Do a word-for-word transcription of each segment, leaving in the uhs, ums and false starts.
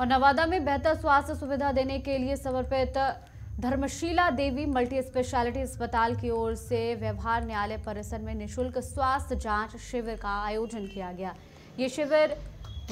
और नवादा में बेहतर स्वास्थ्य सुविधा देने के लिए समर्पित धर्मशीला देवी मल्टी स्पेशलिटी अस्पताल की ओर से व्यवहार न्यायालय परिसर में निःशुल्क स्वास्थ्य जांच शिविर का आयोजन किया गया। ये शिविर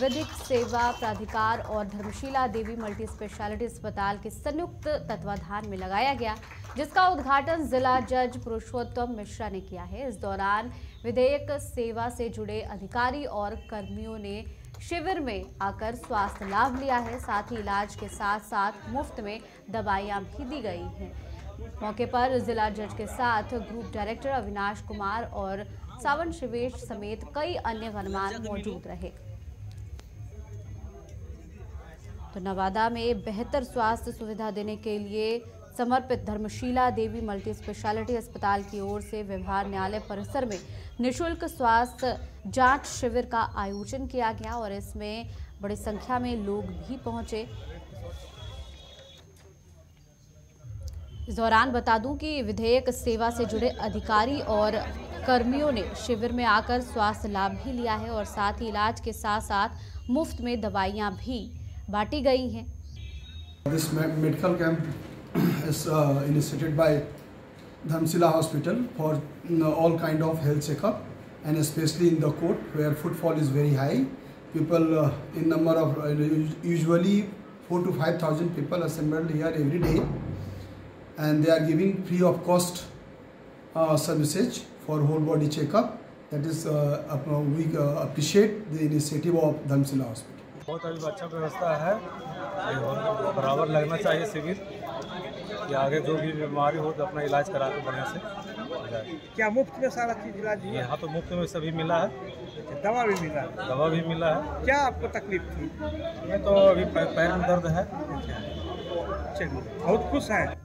विधिक सेवा प्राधिकार और धर्मशीला देवी मल्टी स्पेशलिटी अस्पताल के संयुक्त तत्वाधान में लगाया गया, जिसका उद्घाटन जिला जज पुरुषोत्तम मिश्रा ने किया है। इस दौरान विधेयक सेवा से जुड़े अधिकारी और कर्मियों ने शिविर में आकर स्वास्थ्य लाभ लिया है। साथ ही इलाज के साथ साथ मुफ्त में दवाइयाँ भी दी गई हैं। मौके पर जिला जज के साथ ग्रुप डायरेक्टर अविनाश कुमार और सावन शिवेश समेत कई अन्य गणमान्य मौजूद रहे। तो नवादा में बेहतर स्वास्थ्य सुविधा देने के लिए समर्पित धर्मशीला देवी मल्टी स्पेशलिटी अस्पताल की ओर से व्यवहार न्यायालय परिसर में निःशुल्क स्वास्थ्य जांच शिविर का आयोजन किया गया और इसमें बड़ी संख्या में लोग भी पहुंचे। इस दौरान बता दूं कि विधेयक सेवा से जुड़े अधिकारी और कर्मियों ने शिविर में आकर स्वास्थ्य लाभ भी लिया है और साथ ही इलाज के साथ साथ मुफ्त में दवाइयां भी बांटी गई हैं। This medical camp is initiated by Dharamshila hospital for you know, all kind of health checkup, and especially in the court where footfall is very high. People uh, in number of uh, usually four to five thousand people assembled here every day, and they are giving free of cost uh, services for whole body checkup. That is uh, we uh, appreciate the initiative of Dharamshila hospital. बहुत अभी अच्छा व्यवस्था है और बराबर लगना चाहिए शिविर कि आगे जो भी बीमारी हो तो अपना इलाज करा के बढ़िया से। क्या मुफ्त में सारा चीज इलाज? यहाँ तो मुफ्त में सभी मिला है, दवा भी मिला है। दवा भी मिला है। क्या आपको तकलीफ थी? मैं तो अभी पैर में दर्द है। चलिए, बहुत खुश है।